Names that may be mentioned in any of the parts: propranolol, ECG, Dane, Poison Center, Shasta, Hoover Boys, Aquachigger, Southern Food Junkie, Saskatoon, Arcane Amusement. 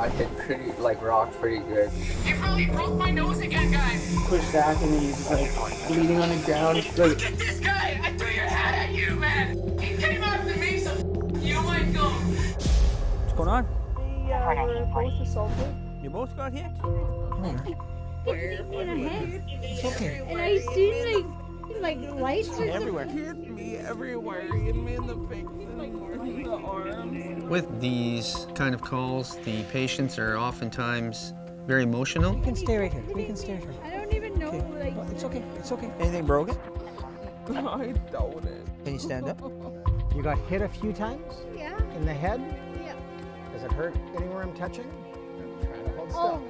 I hit pretty, like, rock pretty good. It really broke my nose again, guys. Push back and he's, like, bleeding on the ground. Look at this guy! I threw your hat at you, man! He came after me, so you might go. What's going on? Both assaulted. You both got hit? Where? It's okay. And I see, like lights or something. Everywhere. Hit me everywhere. Hit me in the face, in the arms. With these kind of calls, the patients are oftentimes very emotional. We can stay right here. We can stay right here. I don't even know. Okay. Like, it's okay. It's okay. Anything broken? I doubt it. Can you stand up? You got hit a few times? Yeah. In the head? Yeah. Does it hurt anywhere I'm touching? I'm trying to hold stuff.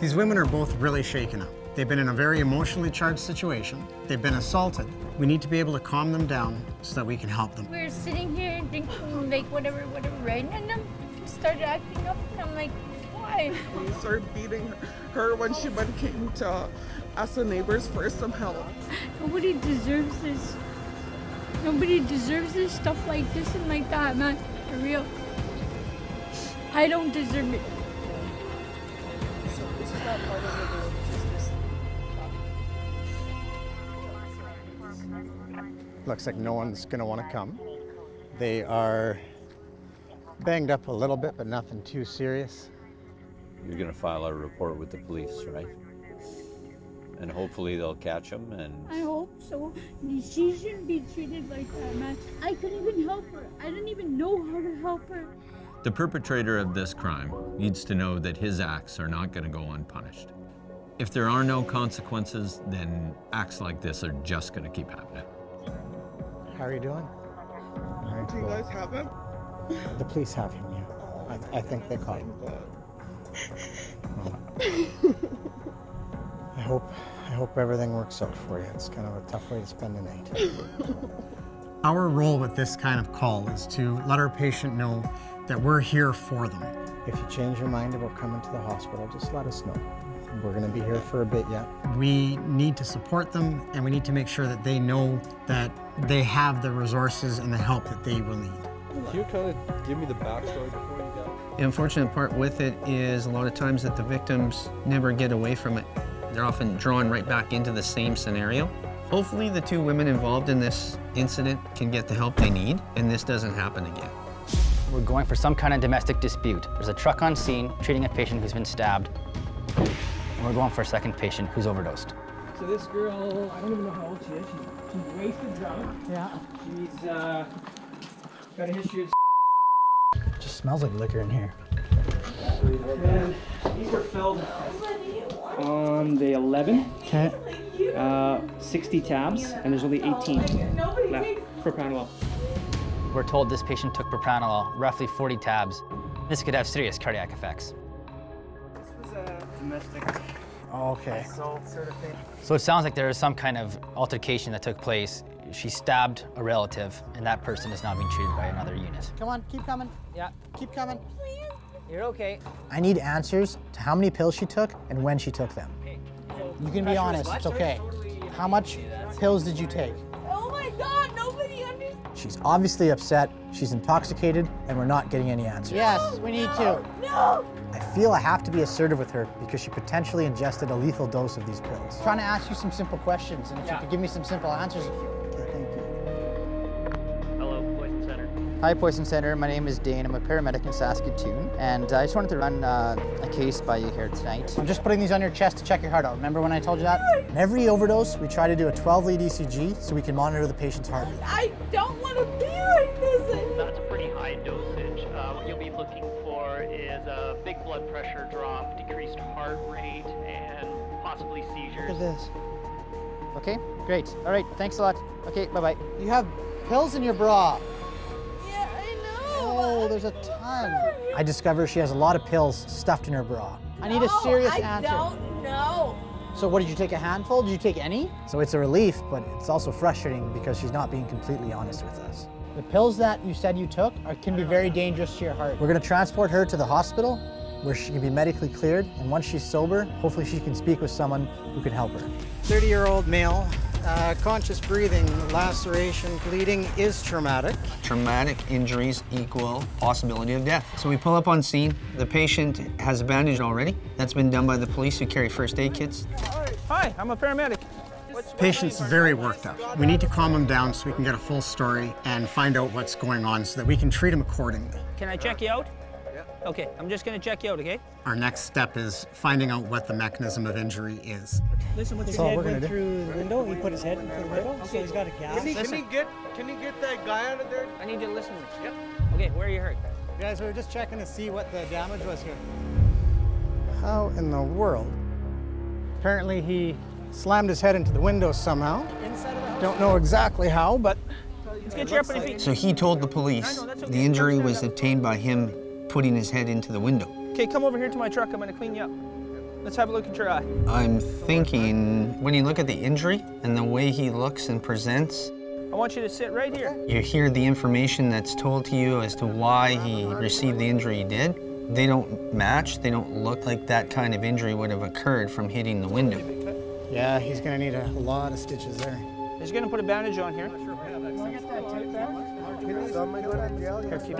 These women are both really shaken up. They've been in a very emotionally charged situation. They've been assaulted. We need to be able to calm them down so that we can help them. We're sitting here drinking like whatever, right? And then she started acting up and I'm like, why? We started beating her when she came to us and neighbors for some help. Nobody deserves this. Nobody deserves this stuff like this and like that, man. For real. I don't deserve it. So this is not part of the deal. Looks like no one's going to want to come. They are banged up a little bit, but nothing too serious. You're going to file a report with the police, right? And hopefully they'll catch them and... I hope so. She shouldn't be treated like that, man. I couldn't even help her. I didn't even know how to help her. The perpetrator of this crime needs to know that his acts are not going to go unpunished. If there are no consequences, then acts like this are just going to keep happening. How are you doing? All right, do you guys have him? The police have him, yeah. I think they caught him. I hope everything works out for you. It's kind of a tough way to spend the night. Our role with this kind of call is to let our patient know that we're here for them. If you change your mind about coming to the hospital, just let us know. We're going to be here for a bit yet. We need to support them, and we need to make sure that they know that they have the resources and the help that they will need. Can you kind of give me the backstory before you go? The unfortunate part with it is a lot of times that the victims never get away from it. They're often drawn right back into the same scenario. Hopefully the two women involved in this incident can get the help they need, and this doesn't happen again. We're going for some kind of domestic dispute. There's a truck on scene treating a patient who's been stabbed. We're going for a second patient who's overdosed. So this girl, I don't even know how old she is. She's wasted drunk. Yeah. She's got a history of just smells like liquor in here. And these were filled on the 11th. Okay. 60 tabs, and there's only 18 left for propranolol. We're told this patient took propranolol, roughly 40 tabs. This could have serious cardiac effects. Domestic assault sort of thing. So it sounds like there is some kind of altercation that took place. She stabbed a relative, and that person is now being treated by another unit. Come on, keep coming. Yeah. Keep coming. Please. You're okay. I need answers to how many pills she took and when she took them. Okay. So you can be honest, it's okay. Totally how much pills did you take? Oh my God, nobody understands. She's obviously upset, she's intoxicated, and we're not getting any answers. Yes, we need to. No! I feel I have to be assertive with her because she potentially ingested a lethal dose of these pills. I'm trying to ask you some simple questions, and if you could give me some simple answers. Okay, thank you. Hello, Poison Center. Hi, Poison Center. My name is Dane. I'm a paramedic in Saskatoon, and I just wanted to run a case by you here tonight. I'm just putting these on your chest to check your heart out. Remember when I told you that? In every overdose, we try to do a 12-lead ECG so we can monitor the patient's heart rate. I don't want to be like this. That's a pretty high dosage. What you'll be looking for is a big blood pressure drop, decreased heart rate, and possibly seizures. Look at this. Okay, great. All right, thanks a lot. Okay, bye-bye. You have pills in your bra. Yeah, I know. Oh, there's a ton. I discover she has a lot of pills stuffed in her bra. No, I need a serious answer. I don't know. So what, did you take a handful? Did you take any? So it's a relief, but it's also frustrating because she's not being completely honest with us. The pills that you said you took can be very dangerous to your heart. We're going to transport her to the hospital where she can be medically cleared, and once she's sober, hopefully she can speak with someone who can help her. 30-year-old male conscious breathing, laceration, bleeding is traumatic. Traumatic injuries equal possibility of death. So we pull up on scene. The patient has a bandage already. That's been done by the police who carry first aid kits. Hi, I'm a paramedic. Patient's very worked up. We need to calm him down so we can get a full story and find out what's going on so that we can treat him accordingly. Can I check you out? Yeah. Okay, I'm just gonna check you out, okay? Our next step is finding out what the mechanism of injury is. Listen, with his head went through the window, he put his head through the window, so he's got a gas. Can he get that guy out of there? I need you to listen to me. Yep. Okay, where are you hurt? Guys, we were just checking to see what the damage was here. How in the world? Apparently he slammed his head into the window somehow. Inside of the house. Don't know exactly how, but... Let's get you up on your feet. So he told the police the injury was obtained by him putting his head into the window. Okay, come over here to my truck. I'm gonna clean you up. Let's have a look at your eye. I'm thinking, when you look at the injury and the way he looks and presents, I want you to sit right here. You hear the information that's told to you as to why he received the injury he did. They don't match. They don't look like that kind of injury would have occurred from hitting the window. Yeah, he's gonna need a lot of stitches there. He's gonna put a bandage on here. No,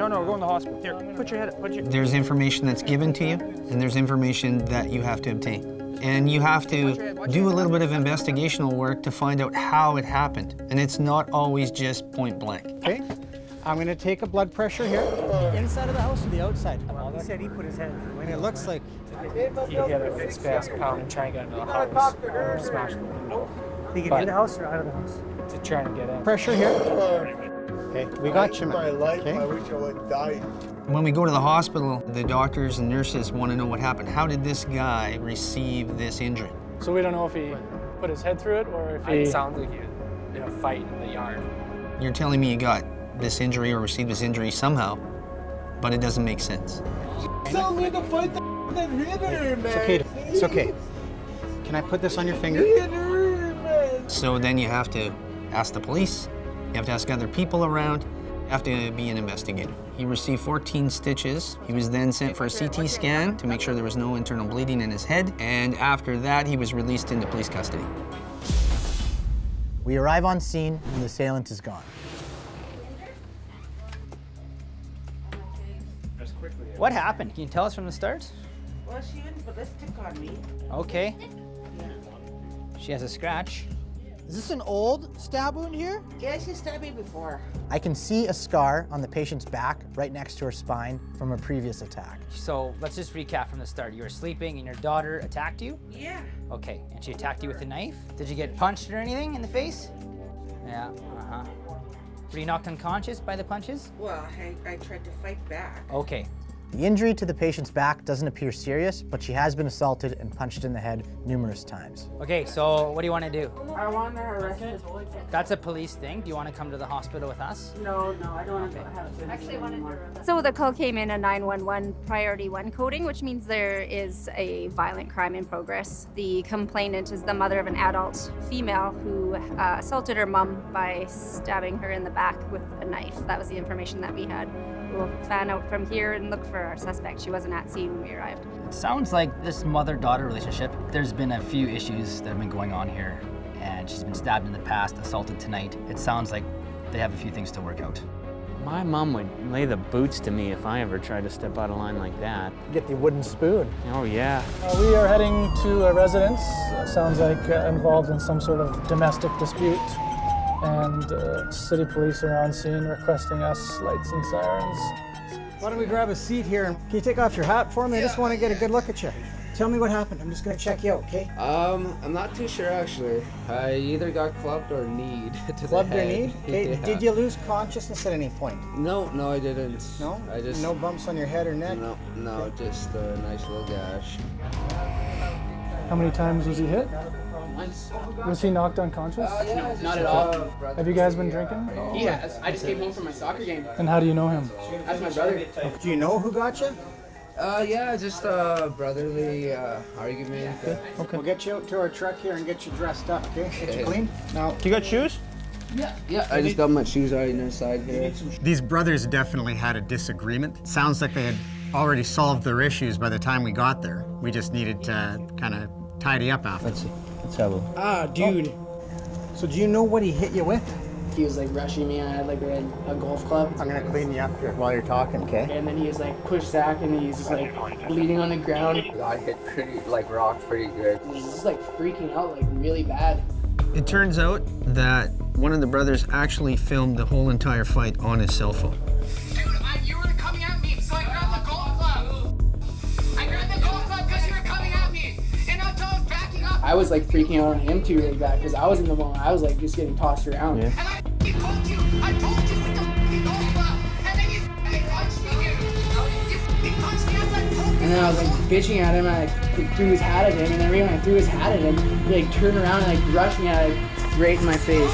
no, we're going to the hospital. Here, put your head up. There's information that's given to you, and there's information that you have to obtain. And you have to do a little bit of investigational work to find out how it happened. And it's not always just point blank. Okay, I'm gonna take a blood pressure here. Inside of the house or the outside? He said he put his head in the window. It looks like he had a fist fast pound and trying to get into the house. Smashed the window. Did he get in the house or out of the house? To try and get out. Pressure here. Okay, we got you, man. My life, okay. I wish I would die. When we go to the hospital, the doctors and nurses want to know what happened. How did this guy receive this injury? So we don't know if he put his head through it or if he... It sounds like he was in a fight in the yard. You're telling me you got this injury or received this injury somehow, but it doesn't make sense. Sounds like a fight that hit her, man. It's okay. It's okay. Can I put this on your finger? So then you have to ask the police. You have to ask other people around. You have to be an investigator. He received 14 stitches. He was then sent for a CT scan to make sure there was no internal bleeding in his head. And after that, he was released into police custody. We arrive on scene and the assailant is gone. What happened? Can you tell us from the start? Well, she went ballistic on me. Okay. Yeah. She has a scratch. Is this an old stab wound here? Yeah, she stabbed me before. I can see a scar on the patient's back right next to her spine from a previous attack. So let's just recap from the start. You were sleeping and your daughter attacked you? Yeah. Okay, and she attacked you with a knife? Did you get punched or anything in the face? Yeah, uh-huh. Were you knocked unconscious by the punches? Well, I tried to fight back. Okay. The injury to the patient's back doesn't appear serious, but she has been assaulted and punched in the head numerous times. Okay, so what do you want to do? I want her arrested. That's a police thing. Do you want to come to the hospital with us? No, I don't want to have it. Actually, so the call came in a 911 priority 1 coding, which means there is a violent crime in progress. The complainant is the mother of an adult female who assaulted her mom by stabbing her in the back with a knife. That was the information that we had. We'll fan out from here and look for our suspect. She wasn't at scene when we arrived. It sounds like this mother-daughter relationship, there's been a few issues that have been going on here, and she's been stabbed in the past, assaulted tonight. It sounds like they have a few things to work out. My mom would lay the boots to me if I ever tried to step out of line like that. Get the wooden spoon. Oh, yeah. We are heading to a residence, sounds like involved in some sort of domestic dispute. And city police are on scene requesting us lights and sirens. Why don't we grab a seat here? And can you take off your hat for me? Yeah. I just want to get a good look at you. Tell me what happened. I'm just going to check you out, okay? I'm not too sure, actually. I either got clubbed or kneed to the head. Clubbed or kneed? Okay. Yeah. Did you lose consciousness at any point? No, I didn't. No? I just... No bumps on your head or neck? No, okay. Just a nice little gash. How many times was he hit? Once. Was he knocked unconscious? No, not at all. Have you guys been drinking? Yeah, I just came home from my soccer game. And how do you know him? That's my brother. Do you know who got you? Yeah, just a brotherly argument. Okay. We'll get you out to our truck here and get you dressed up, okay? Get you clean. Now, you got shoes? Yeah, I just got my shoes already on the side here. These brothers definitely had a disagreement. Sounds like they had already solved their issues by the time we got there. We just needed to kind of tidy up after. Let's see. Let's have a... Ah, dude. Oh. So do you know what he hit you with? He was like rushing me. I had like a golf club. I'm gonna clean you up here while you're talking, okay? And then he was like pushed Zach, and he's just like bleeding on the ground. I hit pretty like rocked pretty good. He's just like freaking out like really bad. It turns out that one of the brothers actually filmed the whole entire fight on his cell phone. Dude, you were coming at me, so I grabbed the golf club. I grabbed the golf club because you were coming at me, and I was backing up. I was like freaking out on him too really bad because I was in the moment. I was like just getting tossed around. Yeah. And I told you with the golf club, and then you punched me, dude. You punched me as I told you. And then I was like bitching at him, and I threw his hat at him, and then when I threw his hat at him, he like turned around and like rushed me at it right in my face.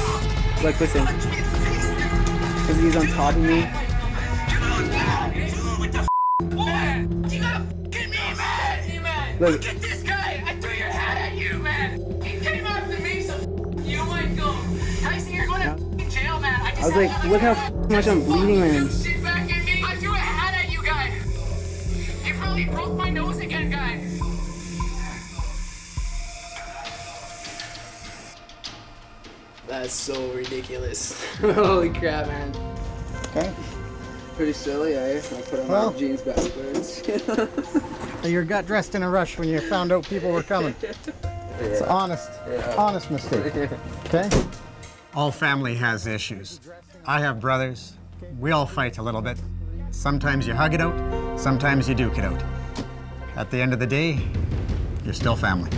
Like, listen, because he's on top of me. Look at this guy! I threw your hat at you, man! He came after me, so you might go. Tyson, you're going to jail, man. I was like, look how much I'm bleeding right now. Shit back at me. I threw a hat at you, guy. You probably broke my nose again, guy. That's so ridiculous. Holy crap, man. Okay. Pretty silly, eh? I put on my jeans backwards. So you got dressed in a rush when you found out people were coming. Yeah. It's honest mistake. Okay? All family has issues. I have brothers. We all fight a little bit. Sometimes you hug it out, sometimes you duke it out. At the end of the day, you're still family.